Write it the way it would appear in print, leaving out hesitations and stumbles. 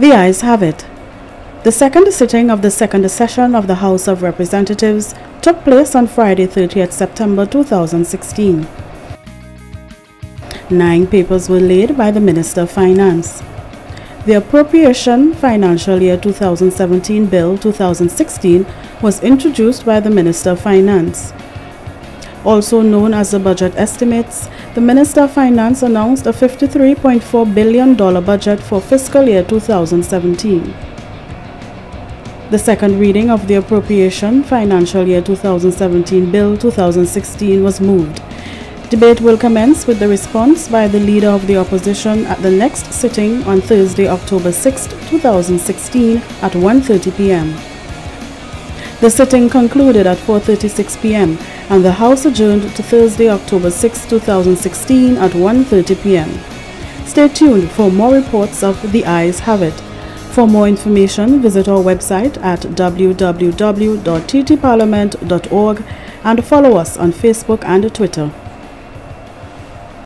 The ayes have it. The second sitting of the second session of the House of Representatives took place on Friday, 30th September 2016. 9 papers were laid by the Minister of Finance. The Appropriation Financial Year 2017 Bill 2016 was introduced by the Minister of Finance. Also known as the budget estimates, the Minister of Finance announced a $53.4 billion budget for fiscal year 2017. The second reading of the Appropriation Financial Year 2017 Bill 2016 was moved. Debate will commence with the response by the Leader of the Opposition at the next sitting on Thursday, October 6, 2016 at 1:30 p.m. The sitting concluded at 4:36 p.m. and the House adjourned to Thursday, October 6, 2016 at 1:30 p.m. Stay tuned for more reports of The Ayes Have It. For more information, visit our website at www.ttparliament.org and follow us on Facebook and Twitter.